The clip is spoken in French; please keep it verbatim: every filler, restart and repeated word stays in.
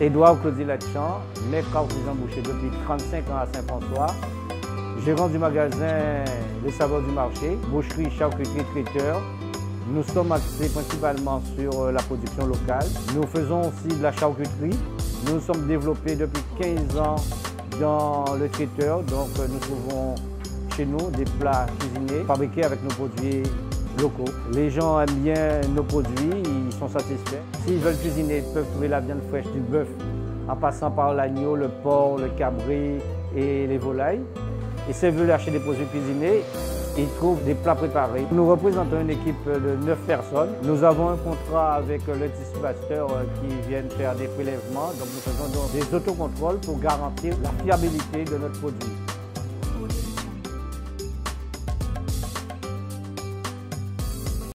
Édouard Claude Latchan, maître artisan boucher depuis trente-cinq ans à Saint-François, gérant du magasin Les Saveurs du Marché, boucherie, charcuterie, traiteur. Nous sommes axés principalement sur la production locale. Nous faisons aussi de la charcuterie. Nous sommes développés depuis quinze ans dans le traiteur, donc nous trouvons chez nous des plats cuisinés, fabriqués avec nos produits locaux. Les gens aiment bien nos produits, ils sont satisfaits. S'ils veulent cuisiner, ils peuvent trouver la viande fraîche du bœuf en passant par l'agneau, le porc, le cabri et les volailles. Et s'ils veulent acheter des produits cuisinés, ils trouvent des plats préparés. Nous représentons une équipe de neuf personnes. Nous avons un contrat avec le distributeur qui viennent faire des prélèvements. Donc nous faisons donc des autocontrôles pour garantir la fiabilité de notre produit.